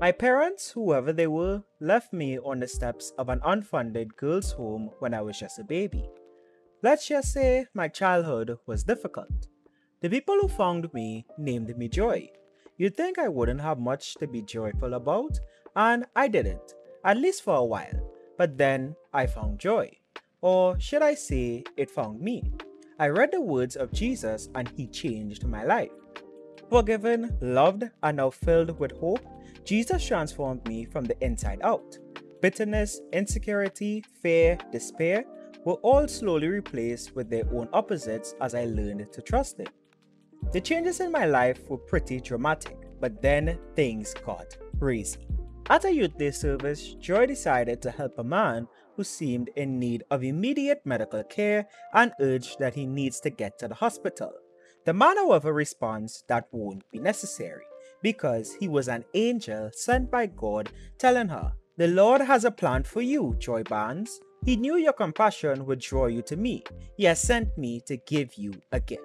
My parents, whoever they were, left me on the steps of an unfunded girls' home when I was just a baby. Let's just say my childhood was difficult. The people who found me named me Joy. You'd think I wouldn't have much to be joyful about, and I didn't, at least for a while. But then I found joy. Or should I say, it found me. I read the words of Jesus and he changed my life. Forgiven, loved, and now filled with hope, Jesus transformed me from the inside out. Bitterness, insecurity, fear, despair were all slowly replaced with their own opposites as I learned to trust it. The changes in my life were pretty dramatic, but then things got crazy. At a youth day service, Joy decided to help a man who seemed in need of immediate medical care and urged that he needs to get to the hospital. The man, however, responds that won't be necessary, because he was an angel sent by God telling her, "The Lord has a plan for you, Joy Barnes. He knew your compassion would draw you to me. He has sent me to give you a gift."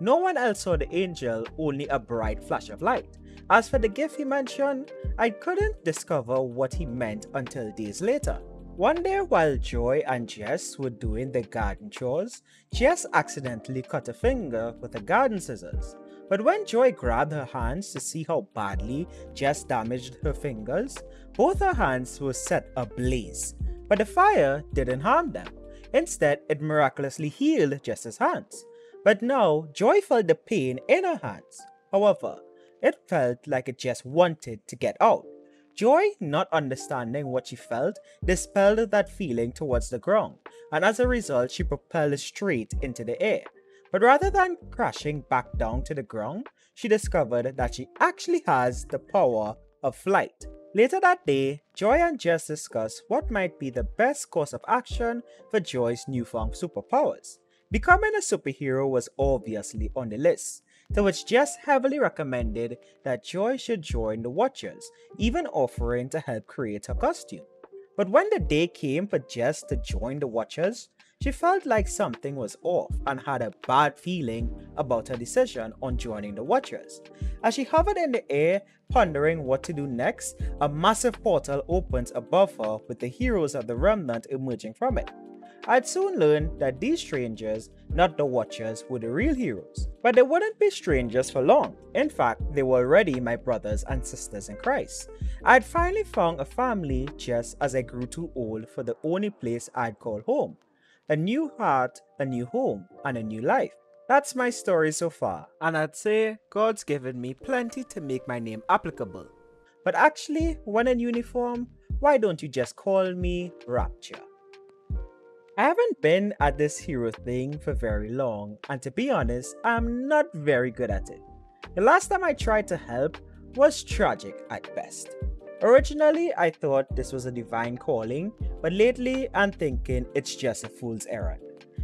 No one else saw the angel, only a bright flash of light. As for the gift he mentioned, I couldn't discover what he meant until days later. One day while Joy and Jess were doing their garden chores, Jess accidentally cut a finger with the garden scissors. But when Joy grabbed her hands to see how badly Jess damaged her fingers, both her hands were set ablaze. But the fire didn't harm them. Instead, it miraculously healed Jess's hands. But now, Joy felt the pain in her hands. However, it felt like it just wanted to get out. Joy, not understanding what she felt, dispelled that feeling towards the ground, and as a result, she propelled straight into the air. But rather than crashing back down to the ground, she discovered that she actually has the power of flight. Later that day, Joy and Jess discussed what might be the best course of action for Joy's newfound superpowers. Becoming a superhero was obviously on the list, to which Jess heavily recommended that Joy should join the Watchers, even offering to help create her costume. But when the day came for Jess to join the Watchers, she felt like something was off and had a bad feeling about her decision on joining the Watchers. As she hovered in the air, pondering what to do next, a massive portal opens above her with the heroes of the Remnant emerging from it. I'd soon learned that these strangers, not the Watchers, were the real heroes. But they wouldn't be strangers for long. In fact, they were already my brothers and sisters in Christ. I'd finally found a family just as I grew too old for the only place I'd call home. A new heart, a new home, and a new life. That's my story so far, and I'd say God's given me plenty to make my name applicable. But actually, when in uniform, why don't you just call me Rapture? I haven't been at this hero thing for very long, and to be honest, I'm not very good at it. The last time I tried to help was tragic at best. Originally, I thought this was a divine calling, but lately I'm thinking it's just a fool's errand.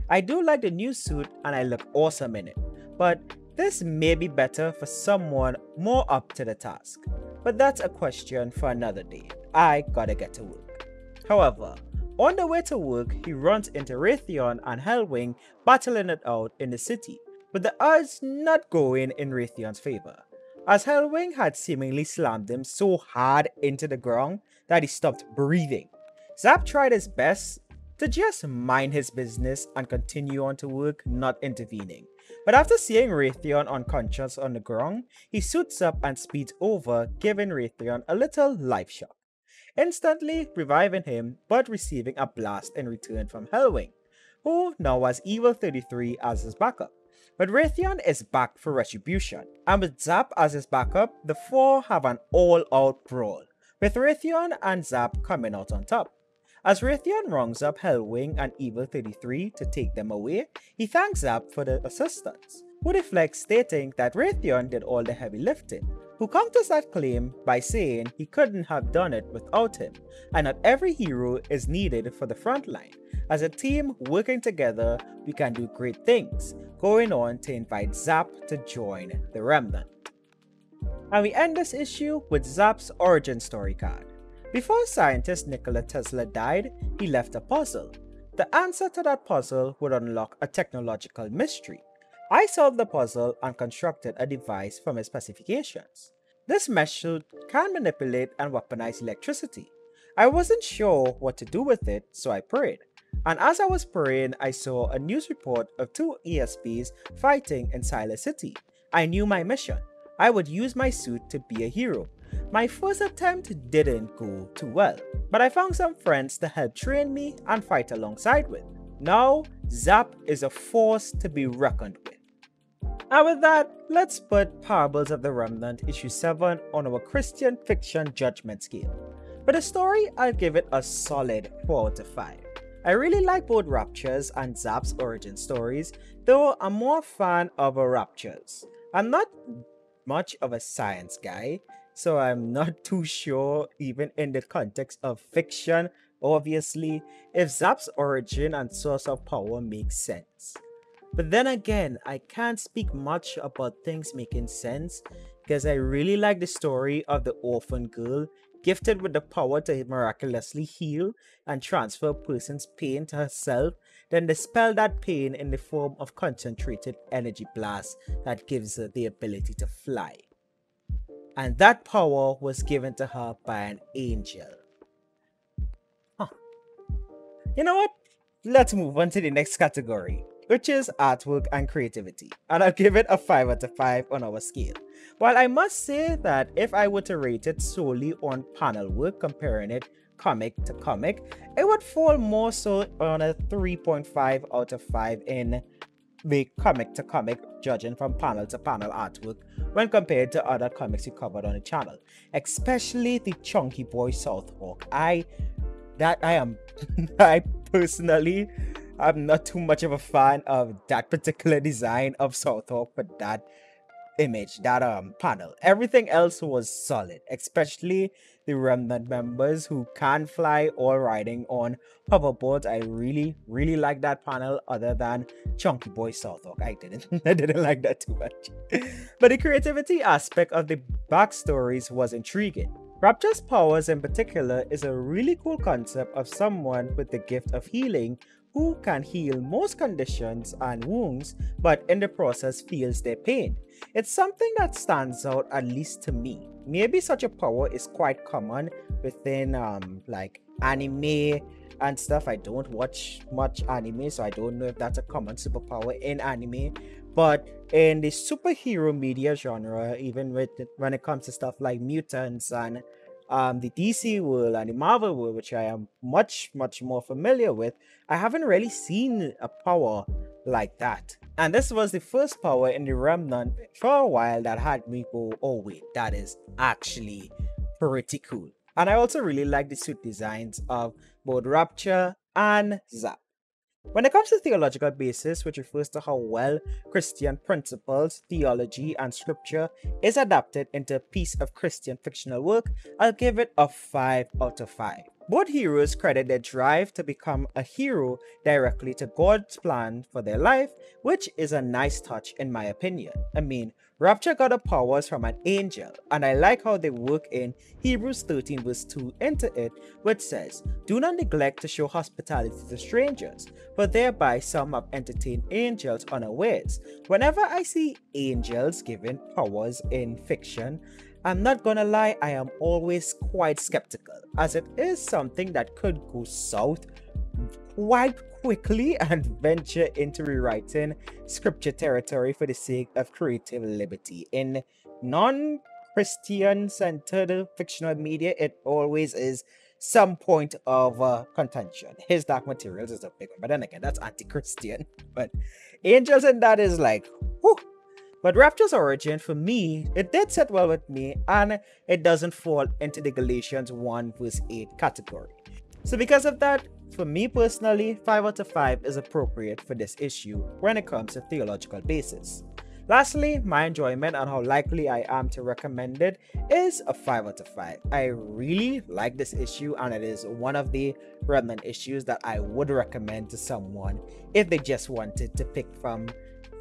I do like the new suit and I look awesome in it, but this may be better for someone more up to the task. But that's a question for another day. I gotta get to work. However, on the way to work, he runs into Raytheon and Hellwing battling it out in the city, with the odds not going in Raytheon's favor, as Hellwing had seemingly slammed him so hard into the ground that he stopped breathing. Zap tried his best to just mind his business and continue on to work, not intervening. But after seeing Raytheon unconscious on the ground, he suits up and speeds over, giving Raytheon a little life shock, instantly reviving him but receiving a blast in return from Hellwing, who now has Evil 33 as his backup. But Raytheon is back for retribution, and with Zap as his backup, the four have an all-out brawl, with Raytheon and Zap coming out on top. As Raytheon rounds up Hellwing and Evil 33 to take them away, he thanks Zap for the assistance, who deflects, stating that Raytheon did all the heavy lifting, who counters that claim by saying he couldn't have done it without him, and not every hero is needed for the front line. As a team working together, we can do great things, going on to invite Zap to join the Remnant. And we end this issue with Zap's origin story card. Before scientist Nikola Tesla died, he left a puzzle. The answer to that puzzle would unlock a technological mystery. I solved the puzzle and constructed a device from his specifications. This mesh suit can manipulate and weaponize electricity. I wasn't sure what to do with it, so I prayed. And as I was praying, I saw a news report of two ESPs fighting in Silas City. I knew my mission. I would use my suit to be a hero. My first attempt didn't go too well, but I found some friends to help train me and fight alongside with. Now, Zap is a force to be reckoned with. And with that, let's put Parables of the Remnant Issue 7 on our Christian fiction judgment scale. For the story, I'll give it a solid 4 out of 5. I really like both Rapture's and Zap's origin stories, though I'm more a fan of Rapture's. I'm not much of a science guy, so I'm not too sure, even in the context of fiction, obviously, if Zap's origin and source of power makes sense. But then again, I can't speak much about things making sense because I really like the story of the orphan girl gifted with the power to miraculously heal and transfer a person's pain to herself, then dispel that pain in the form of concentrated energy blast that gives her the ability to fly. And that power was given to her by an angel. You know what? Let's move on to the next category, which is artwork and creativity, and I'll give it a 5 out of 5 on our scale. While I must say that if I were to rate it solely on panel work, comparing it comic to comic, it would fall more so on a 3.5 out of 5 in the comic to comic, judging from panel to panel artwork when compared to other comics we covered on the channel, especially the chunky boy Southoak. I personally, I'm not too much of a fan of that particular design of Southoak for that image, that panel. Everything else was solid, especially the Remnant members who can fly or riding on hoverboards. I really like that panel other than Chunky Boy Southoak. I didn't like that too much. But the creativity aspect of the backstories was intriguing. Rapture's powers in particular is a really cool concept of someone with the gift of healing who can heal most conditions and wounds, but in the process feels their pain. It's something that stands out, at least to me. Maybe such a power is quite common within like anime and stuff. I don't watch much anime, so I don't know if that's a common superpower in anime. But in the superhero media genre, even when it comes to stuff like mutants and the DC world and the Marvel world, which I am much more familiar with, I haven't really seen a power like that. And this was the first power in the Remnant for a while that had me go, oh wait, that is actually pretty cool. And I also really like the suit designs of both Rapture and Zap. When it comes to theological basis, which refers to how well Christian principles, theology, and scripture is adapted into a piece of Christian fictional work, I'll give it a 5 out of 5. Both heroes credit their drive to become a hero directly to God's plan for their life, which is a nice touch in my opinion. I mean, Rapture got her powers from an angel, and I like how they work in Hebrews 13 verse 2 into it, which says, "Do not neglect to show hospitality to strangers, for thereby some have entertained angels unawares." Whenever I see angels given powers in fiction, I'm not gonna lie, I am always quite skeptical, as it is something that could go south quite quickly and venture into rewriting scripture territory for the sake of creative liberty. In non-Christian centered fictional media, it always is some point of contention. His Dark Materials is a big one, but then again, that's anti-Christian. But angels and that is like, whew. But Rapture's origin, for me, it did sit well with me, and it doesn't fall into the Galatians 1 verse 8 category. So because of that, for me personally, 5 out of 5 is appropriate for this issue when it comes to theological basis. Lastly, my enjoyment and how likely I am to recommend it is a 5 out of 5. I really like this issue, and it is one of the Remnant issues that I would recommend to someone if they just wanted to pick from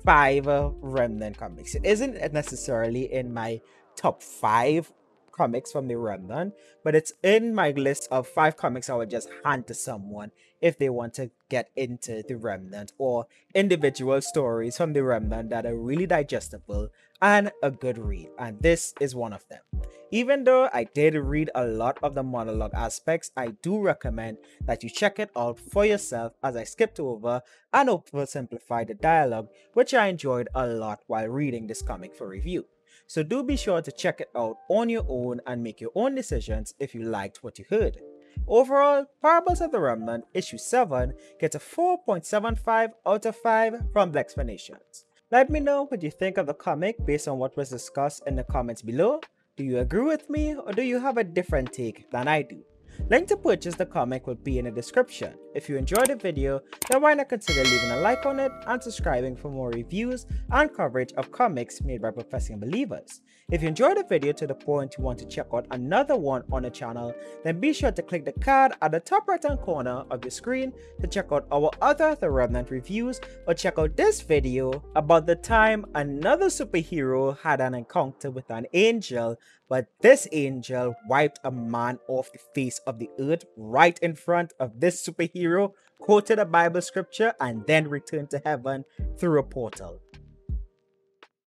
5 Remnant comics. It isn't necessarily in my top 5 comics from the Remnant, but it's in my list of 5 comics I would just hand to someone if they want to get into the Remnant, or individual stories from the Remnant that are really digestible and a good read, and this is one of them. Even though I did read a lot of the monologue aspects, I do recommend that you check it out for yourself as I skipped over and oversimplified the dialogue, which I enjoyed a lot while reading this comic for review. So do be sure to check it out on your own and make your own decisions if you liked what you heard. Overall, Parables of the Remnant issue 7 gets a 4.75 out of 5 from Black Explanations. Let me know what you think of the comic based on what was discussed in the comments below. Do you agree with me, or do you have a different take than I do? Link to purchase the comic will be in the description. If you enjoyed the video, then why not consider leaving a like on it and subscribing for more reviews and coverage of comics made by professing believers. If you enjoyed the video to the point you want to check out another one on the channel, then be sure to click the card at the top right hand corner of your screen to check out our other The Remnant reviews, or check out this video about the time another superhero had an encounter with an angel, but this angel wiped a man off the face of the earth right in front of this superhero, quoted a Bible scripture, and then returned to heaven through a portal.